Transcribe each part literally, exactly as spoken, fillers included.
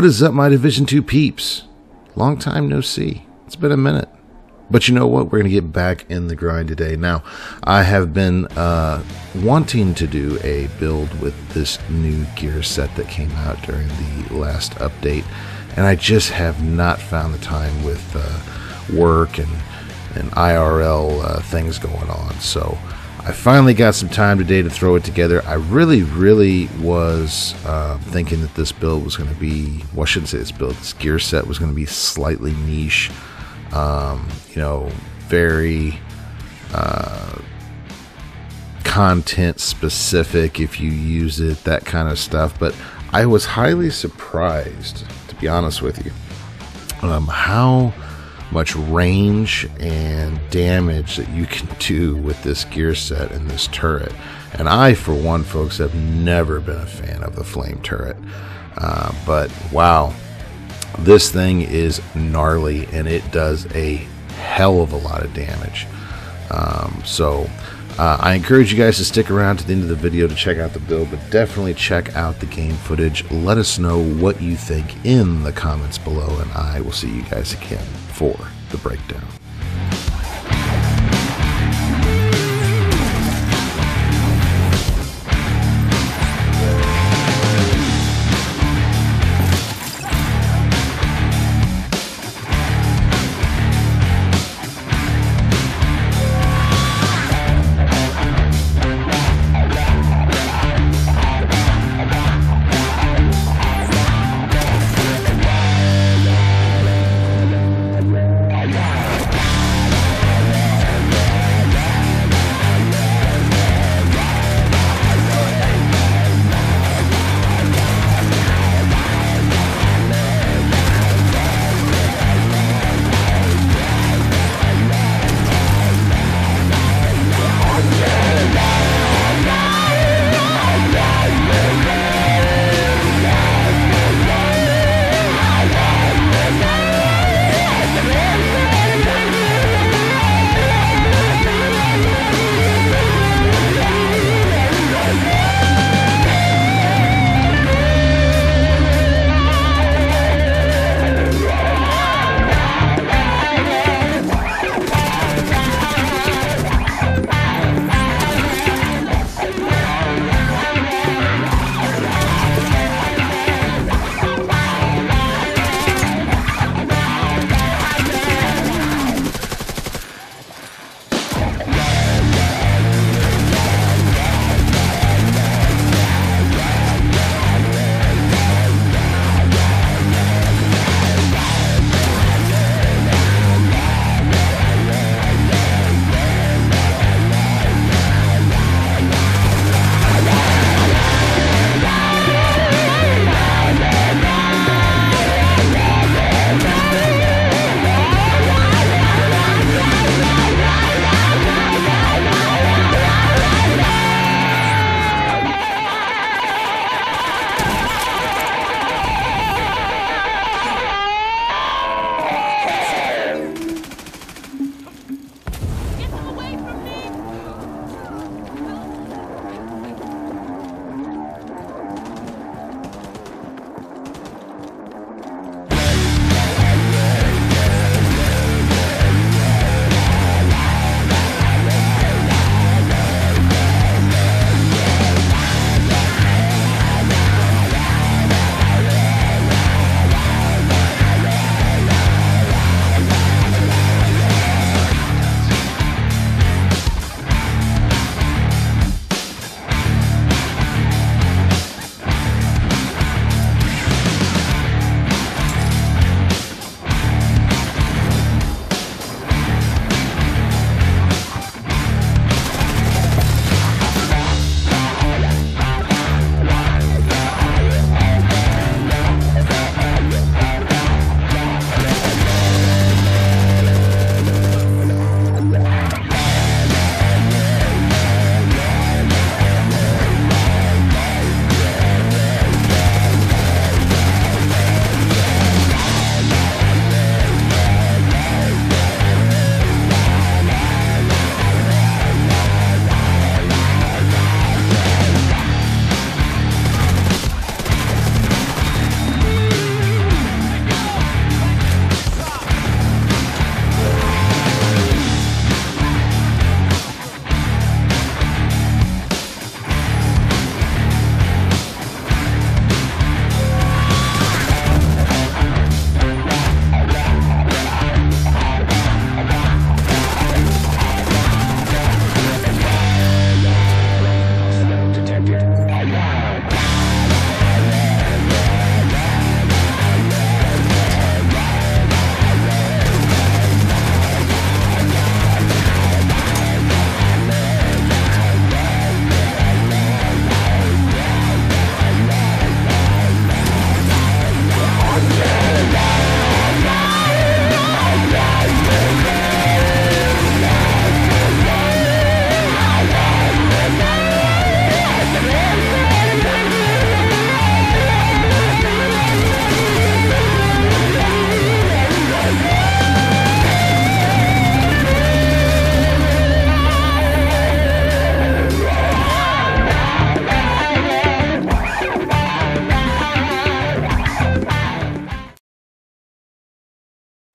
What is up, my Division two peeps? Long time no see. It's been a minute. But you know what? We're going to get back in the grind today. Now, I have been uh, wanting to do a build with this new gear set that came out during the last update, and I just have not found the time with uh, work and, and I R L uh, things going on. So I finally got some time today to throw it together. I really, really was uh, thinking that this build was going to be, well, I shouldn't say this build, this gear set was going to be slightly niche. Um, you know, very uh, content specific if you use it, that kind of stuff. But I was highly surprised, to be honest with you, um, how much range and damage that you can do with this gear set and this turret. And I, for one, folks, have never been a fan of the flame turret. Uh, but wow. This thing is gnarly, and it does a hell of a lot of damage. Um, so uh, I encourage you guys to stick around to the end of the video to check out the build, but definitely check out the game footage. Let us know what you think in the comments below, and I will see you guys again for the breakdown.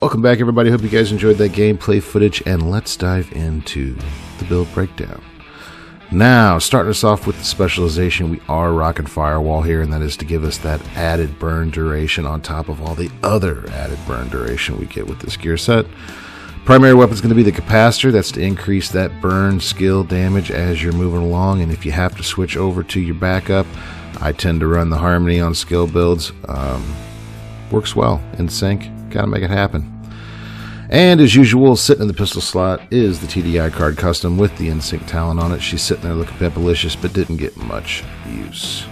Welcome back, everybody. Hope you guys enjoyed that gameplay footage, and let's dive into the build breakdown. Now, starting us off with the specialization, we are rocking Firewall here, and that is to give us that added burn duration on top of all the other added burn duration we get with this gear set. Primary weapon is going to be the capacitor. That's to increase that burn skill damage as you're moving along, and if you have to switch over to your backup, I tend to run the Harmony on skill builds. Um, works well in sync. Gotta make it happen. And as usual, sitting in the pistol slot is the T D I card custom with the NSYNC talent on it. She's sitting there looking pimpalicious, but didn't get much use.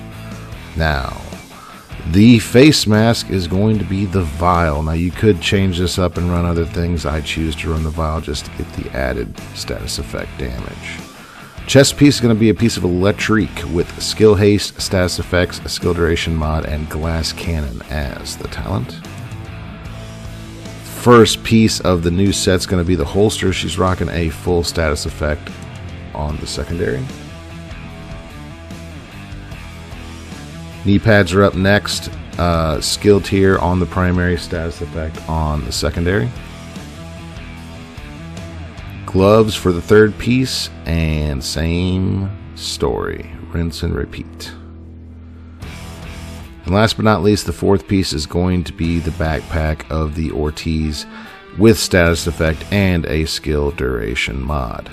Now, the face mask is going to be the vial. Now, you could change this up and run other things. I choose to run the vial just to get the added status effect damage. Chest piece is going to be a piece of electrique with skill haste, status effects, a skill duration mod, and glass cannon as the talent. First piece of the new set's going to be the holster. She's rocking a full status effect on the secondary. Knee pads are up next. Uh, skill tier on the primary, status effect on the secondary. Gloves for the third piece, and same story. Rinse and repeat. And last but not least, the fourth piece is going to be the backpack of the Ortiz with status effect and a skill duration mod.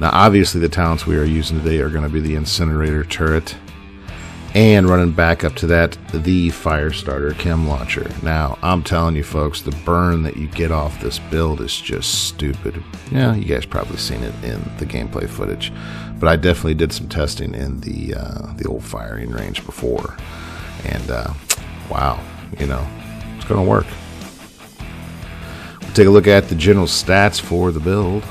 Now, obviously, the talents we are using today are going to be the incinerator turret and running back up to that, the Firestarter Chem Launcher. Now, I'm telling you, folks, the burn that you get off this build is just stupid. Yeah, you guys probably seen it in the gameplay footage, but I definitely did some testing in the uh, the old firing range before, and uh, wow, you know, it's gonna work. We'll take a look at the general stats for the build.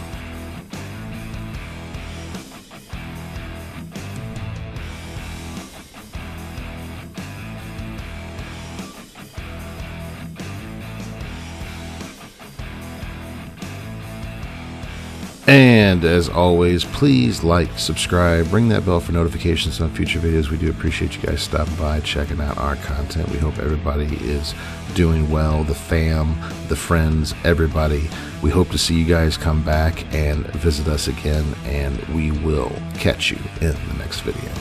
And as always, please like, subscribe, ring that bell for notifications on future videos. We do appreciate you guys stopping by, checking out our content. We hope everybody is doing well, the fam, the friends, everybody. We hope to see you guys come back and visit us again, and we will catch you in the next video.